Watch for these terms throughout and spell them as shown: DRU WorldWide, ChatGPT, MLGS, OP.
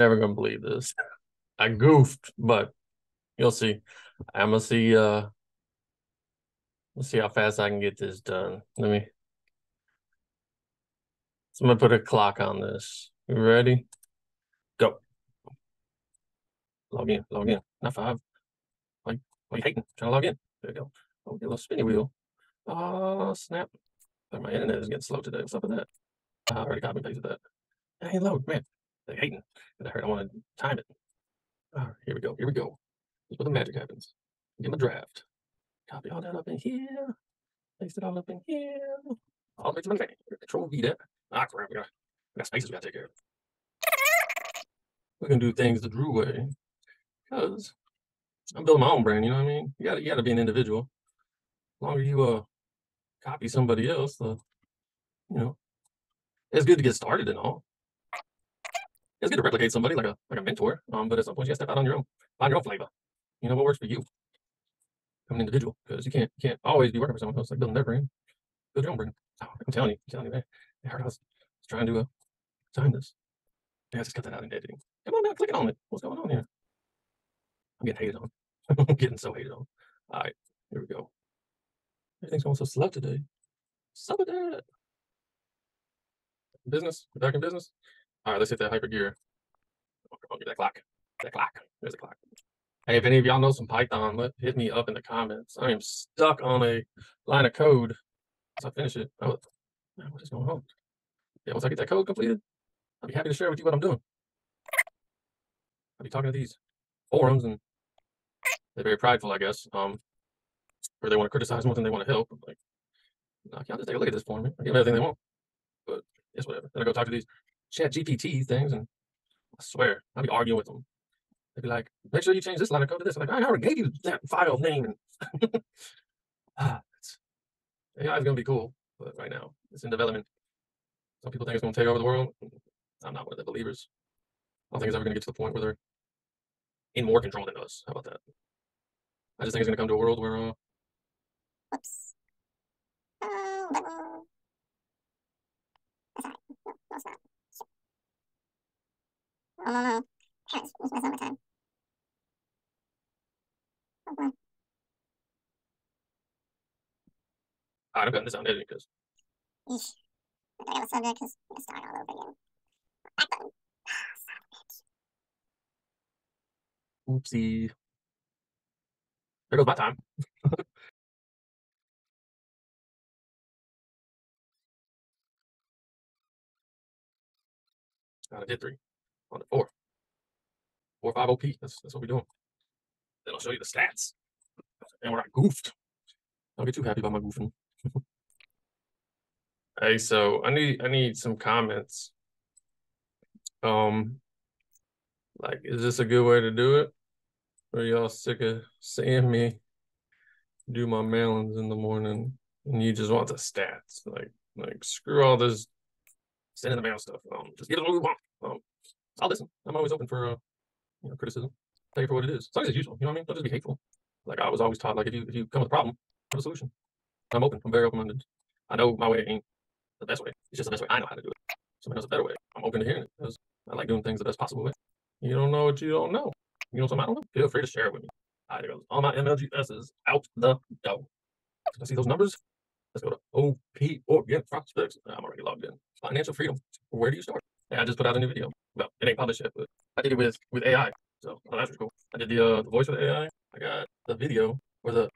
Never gonna believe this. I goofed, but you'll see. I'm gonna see. Let's see how fast I can get this done. So I'm gonna put a clock on this. You ready? Go. Log in. Log in. Not five. What are you hating? Trying to log in. There you go. Oh, get a little spinny wheel. Oh snap! My internet is getting slow today. What's up with that? I already copy and pasted that. Hey, load, man. They're hating. I heard I want to time it. All right, here we go. Here we go. This is where the magic happens. Get my draft. Copy all that up in here. Paste it all up in here. All the way to my thing. Control V that. Ah, crap. We got spaces we got to take care of. We're going to do things the Drew way. Because I'm building my own brand, you know what I mean? You got to be an individual. The longer you copy somebody else, you know, it's good to get started and all. It's good to replicate somebody like a mentor, but at some point you gotta step out on your own, find your own flavor. You know what works for you. I'm an individual, because you can't always be working for someone else. Like building their brand, build your own brand. Oh, I'm telling you, man. I was trying to time this. Yeah, I just cut that out in editing. Come on now, click on it. What's going on here? I'm getting hated on. I'm getting so hated on. All right, here we go. Everything's going so slow today. Sup with that? Business. We're back in business. All right, let's hit that hyper gear. I'll give that clock. That clock. There's a clock. Hey, if any of y'all know some Python, hit me up in the comments. I am stuck on a line of code. Once I finish it, what is going on? Yeah, once I get that code completed, I'll be happy to share with you what I'm doing. I'll be talking to these forums, and they're very prideful, I guess. Where they want to criticize more than they want to help. I'm like, nah, y'all just take a look at this for me. I give them everything they want, but it's whatever. Then I go talk to these ChatGPT things, and I swear, I'll be arguing with them. They'd be like, make sure you change this line of code to this. I'm like, I already gave you that file name. AI is going to be cool, but right now, it's in development. Some people think it's going to take over the world. I'm not one of the believers. I don't think it's ever going to get to the point where they're in more control than us. How about that? I just think it's going to come to a world where... Whoops. Alright, I'm cutting this out editing because I got a subject because I'm gonna start all over again. Back button. Oh, oopsie. There goes my time. I did 3. On the 4, 5 OP. That's what we're doing. Then I'll show you the stats. And we're not goofed. Don't get too happy about my goofing. Hey, so I need some comments. Like, is this a good way to do it? Or are y'all sick of seeing me do my mailings in the morning and you just want the stats? Like screw all this sending the mail stuff. Just give us what we want. I'll listen. I'm always open for criticism. Take it for what it is. As long as it's useful, you know what I mean? Don't just be hateful. Like I was always taught, like if you come with a problem, have a solution. I'm open. I'm very open-minded. I know my way ain't the best way. It's just the best way I know how to do it. Somebody knows a better way. I'm open to hearing it because I like doing things the best possible way. You don't know what you don't know. You know something I don't know? Feel free to share it with me. All right, there goes. All my MLGSs out the door. I see those numbers. Let's go to OP, Organ Prospects. I'm already logged in. Financial freedom. Where do you start? Yeah, I just put out a new video. Well, it ain't published yet, but I did it with AI. So that's cool. I did the voice with AI. I got the video, or the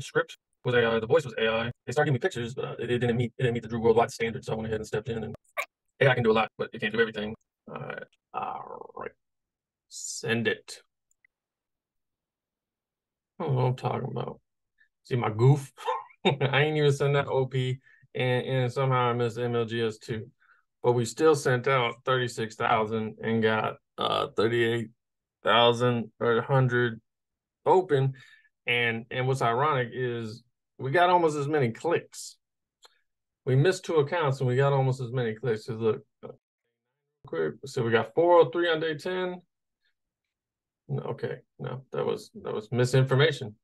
script was AI. The voice was AI. They started giving me pictures, but it didn't meet the DRU WorldWide standard. So I went ahead and stepped in. And AI can do a lot, but it can't do everything. All right. All right. Send it. I don't know what I'm talking about. See my goof? I ain't even send that OP, and somehow I missed MLGS too. But we still sent out 36,000 and got 38,100 open. And what's ironic is we got almost as many clicks. We missed 2 accounts and we got almost as many clicks. So look, quick. So we got 403 on day 10. Okay, no, that was misinformation.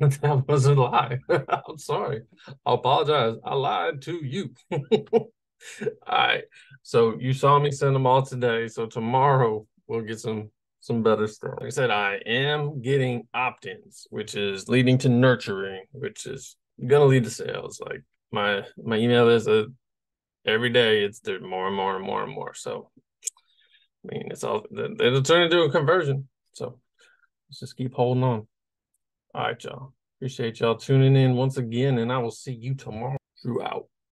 That was a lie. I'm sorry. I apologize. I lied to you. All right. So you saw me send them all today. So tomorrow we'll get some better stuff. Like I said, I am getting opt-ins, which is leading to nurturing, which is going to lead to sales. Like my email is every day it's there more and more and more and more. So I mean, it's all, it'll turn into a conversion. So let's just keep holding on. All right, y'all. Appreciate y'all tuning in once again, and I will see you tomorrow. Drew out.